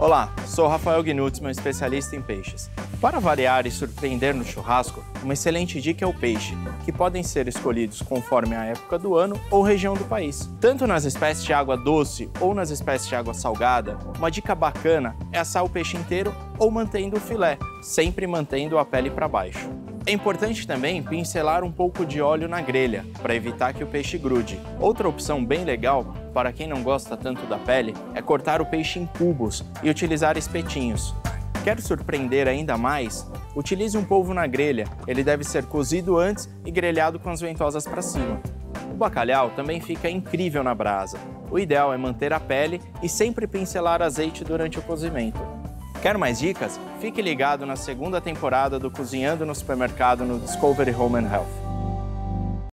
Olá, sou Rafael Guinutzman, especialista em peixes. Para variar e surpreender no churrasco, uma excelente dica é o peixe, que podem ser escolhidos conforme a época do ano ou região do país. Tanto nas espécies de água doce ou nas espécies de água salgada, uma dica bacana é assar o peixe inteiro ou mantendo o filé, sempre mantendo a pele para baixo. É importante também pincelar um pouco de óleo na grelha, para evitar que o peixe grude. Outra opção bem legal, para quem não gosta tanto da pele, é cortar o peixe em cubos e utilizar espetinhos. Quer surpreender ainda mais? Utilize um polvo na grelha, ele deve ser cozido antes e grelhado com as ventosas para cima. O bacalhau também fica incrível na brasa. O ideal é manter a pele e sempre pincelar azeite durante o cozimento. Quer mais dicas? Fique ligado na segunda temporada do Cozinhando no Supermercado no Discovery Home and Health.